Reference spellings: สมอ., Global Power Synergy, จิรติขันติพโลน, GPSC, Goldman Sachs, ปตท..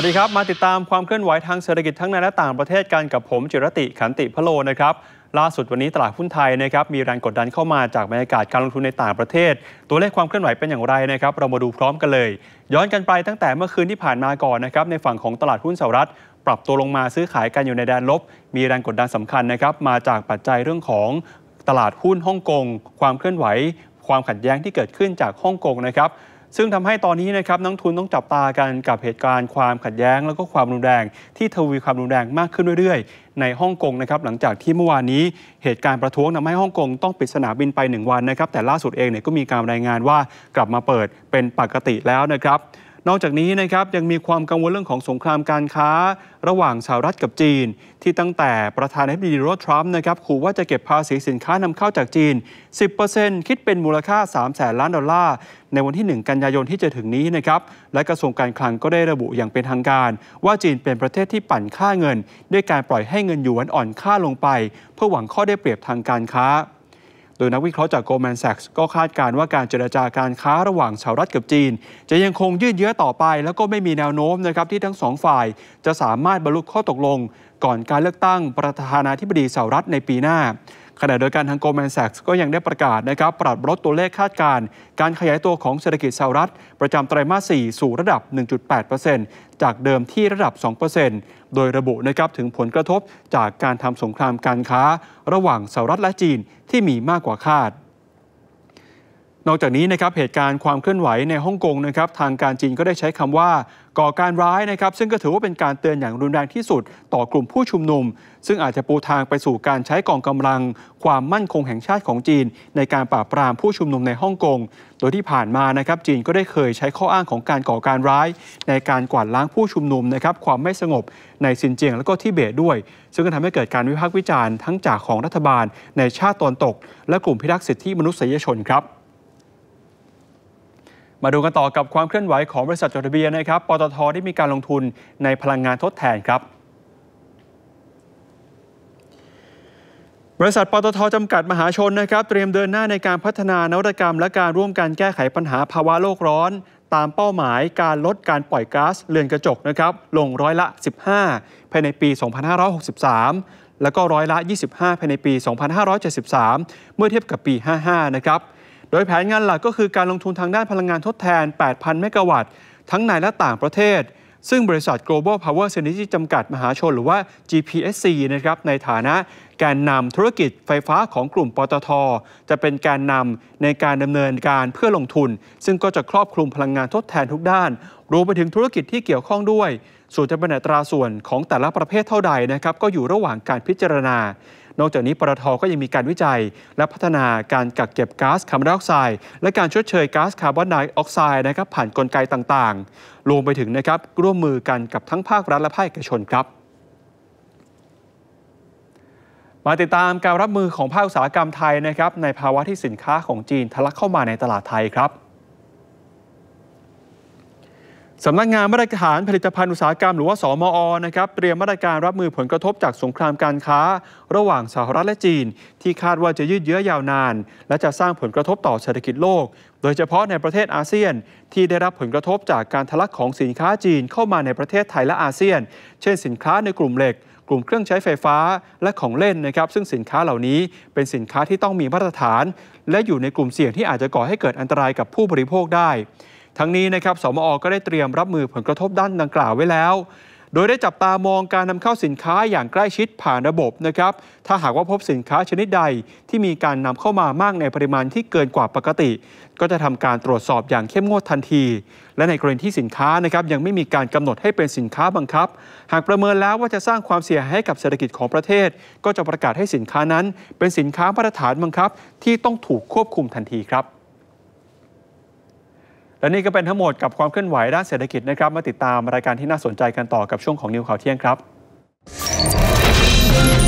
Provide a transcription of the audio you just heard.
วัสดีครับมาติดตามความเคลื่อนไหวทางเศรษฐกิจทั้งในและต่างประเทศกันกับผมจิรติขันติพโลนะครับล่าสุดวันนี้ตลาดหุ้นไทยนะครับมีแรงกดดันเข้ามาจากบรรยากาศการลงทุนในต่างประเทศตัวเลขความเคลื่อนไหวเป็นอย่างไรนะครับเรามาดูพร้อมกันเลยย้อนกันไปตั้งแต่เมื่อคืนที่ผ่านมาก่อนนะครับในฝั่งของตลาดหุ้นสหรัฐปรับตัวลงมาซื้อขายกันอยู่ในแดนลบมีแรงกดดันสำคัญนะครับมาจากปัจจัยเรื่องของตลาดหุ้นฮ่องกงความเคลื่อนไหวความขัดแย้งที่เกิดขึ้นจากฮ่องกงนะครับซึ่งทำให้ตอนนี้นะครับนักทุนต้องจับตากันกับเหตุการณ์ความขัดแย้งแล้วก็ความรุนแรงที่ทวีความรุนแรงมากขึ้นเรื่อยๆในฮ่องกงนะครับหลังจากที่เมื่อวานนี้เหตุการณ์ประท้วงทำให้ฮ่องกงต้องปิดสนามบินไป1วันนะครับแต่ล่าสุดเองเนี่ยก็มีการรายงานว่ากลับมาเปิดเป็นปกติแล้วนะครับนอกจากนี้นะครับยังมีความกังวลเรื่องของสงครามการค้าระหว่างสหรัฐกับจีนที่ตั้งแต่ประธานาธิบดีโดนัลด์ทรัมป์นะครับขู่ว่าจะเก็บภาษีสินค้านำเข้าจากจีน 10% คิดเป็นมูลค่า $300,000,000ในวันที่1กันยายนที่จะถึงนี้นะครับและกระทรวงการคลังก็ได้ระบุอย่างเป็นทางการว่าจีนเป็นประเทศที่ปั่นค่าเงินด้วยการปล่อยให้เงินหยวนอ่อนค่าลงไปเพื่อหวังข้อได้เปรียบทางการค้าโดยนักวิเคราะห์จาก Goldman Sachs ก็คาดการณ์ว่าการเจรจาการค้าระหว่างสหรัฐกับจีนจะยังคงยืดเยื้อต่อไปแล้วก็ไม่มีแนวโน้มนะครับที่ทั้งสองฝ่ายจะสามารถบรรลุข้อตกลงก่อนการเลือกตั้งประธานาธิบดีสหรัฐในปีหน้าขณะเดียวกันทาง Goldman Sachs ก็ยังได้ประกาศนะครับปรับลดตัวเลขคาดการณ์การขยายตัวของเศรษฐกิจสหรัฐประจำไตรมาส 4สู่ระดับ 1.8% จากเดิมที่ระดับ 2% โดยระบุนะครับถึงผลกระทบจากการทำสงครามการค้าระหว่างสหรัฐและจีนที่มีมากกว่าคาดนอกจากนี้นะครับเหตุการณ์ความเคลื่อนไหวในฮ่องกงนะครับทางการจีนก็ได้ใช้คำว่าก่อการร้ายนะครับซึ่งก็ถือว่าเป็นการเตือนอย่างรุนแรงที่สุดต่อกลุ่มผู้ชุมนุมซึ่งอาจจะปูทางไปสู่การใช้กองกำลังความมั่นคงแห่งชาติของจีนในการปราบปรามผู้ชุมนุมในฮ่องกงโดยที่ผ่านมานะครับจีนก็ได้เคยใช้ข้ออ้างของการก่อการร้ายในการกวาดล้างผู้ชุมนุมนะครับความไม่สงบในซินเจียงและก็ทิเบตด้วยซึ่งก็ทำให้เกิดการวิพากษ์วิจารณ์ทั้งจากของรัฐบาลในชาติตะวันตกและกลุ่มพิทักษ์สิทธิมนุษยชนครับมาดูกันต่อกับความเคลื่อนไหวของบริษัทจดทะเบียนนะครับปตท.ได้มีการลงทุนในพลังงานทดแทนครับบริษัทปตท.จำกัดมหาชนนะครับเตรียมเดินหน้าในการพัฒนานวัตกรรมและการร่วมกันแก้ไขปัญหาภาวะโลกร้อนตามเป้าหมายการลดการปล่อยก๊าซเรือนกระจกนะครับลง15%ภายในปี 2563 แล้วก็25%ภายในปี 2573 เมื่อเทียบกับปี 55 นะครับโดยแผนงานหลักก็คือการลงทุนทางด้านพลังงานทดแทน 8,000 เมกะวัตต์ทั้งในและต่างประเทศซึ่งบริษัท Global Power Synergy จำกัดมหาชนหรือว่า GPSC นะครับในฐานะแกนนำธุรกิจไฟฟ้าของกลุ่มปตท.จะเป็นแกนนำในการดำเนินการเพื่อลงทุนซึ่งก็จะครอบคลุมพลังงานทดแทนทุกด้านรวมไปถึงธุรกิจที่เกี่ยวข้องด้วยส่วนจะเป็นอัตราส่วนของแต่ละประเภทเท่าใดนะครับก็อยู่ระหว่างการพิจารณานอกจากนี้ปตท.ก็ยังมีการวิจัยและพัฒนาการกักเก็บก๊าซคาร์บอนไดออกไซด์และการชดเชยก๊าซคาร์บอนไดออกไซด์นะครับผ่านกลไกต่างๆรวมไปถึงนะครับร่วมมือกันกับทั้งภาครัฐและภาคเอกชนครับมาติดตามการรับมือของภาคอุตสาหกรรมไทยนะครับในภาวะที่สินค้าของจีนทะลักเข้ามาในตลาดไทยครับสำนักงานมาตรฐานผลิตภัณฑ์อุตสาหกรรมหรือว่าสมอ.นะครับเตรียมมาตรการรับมือผลกระทบจากสงครามการค้าระหว่างสหรัฐและจีนที่คาดว่าจะยืดเยื้อยาวนานและจะสร้างผลกระทบต่อเศรษฐกิจโลกโดยเฉพาะในประเทศอาเซียนที่ได้รับผลกระทบจากการทะลักของสินค้าจีนเข้ามาในประเทศไทยและอาเซียนเช่นสินค้าในกลุ่มเหล็กกลุ่มเครื่องใช้ไฟฟ้าและของเล่นนะครับซึ่งสินค้าเหล่านี้เป็นสินค้าที่ต้องมีมาตรฐานและอยู่ในกลุ่มเสี่ยงที่อาจจะก่อให้เกิดอันตรายกับผู้บริโภคได้ทั้งนี้นะครับสมอ.ก็ได้เตรียมรับมือผลกระทบด้านดังกล่าวไว้แล้วโดยได้จับตามองการนำเข้าสินค้าอย่างใกล้ชิดผ่านระบบนะครับถ้าหากว่าพบสินค้าชนิดใดที่มีการนำเข้ามามากในปริมาณที่เกินกว่าปกติก็จะทำการตรวจสอบอย่างเข้มงวดทันทีและในกรณีที่สินค้านะครับยังไม่มีการกำหนดให้เป็นสินค้าบังคับหากประเมินแล้วว่าจะสร้างความเสียหายให้กับเศรษฐกิจของประเทศก็จะประกาศให้สินค้านั้นเป็นสินค้ามาตรฐานบังคับที่ต้องถูกควบคุมทันทีครับและนี่ก็เป็นทั้งหมดกับความเคลื่อนไหวด้านเศรษฐกิจนะครับมาติดตามรายการที่น่าสนใจกันต่อกับช่วงของนิวข่าวเที่ยงครับ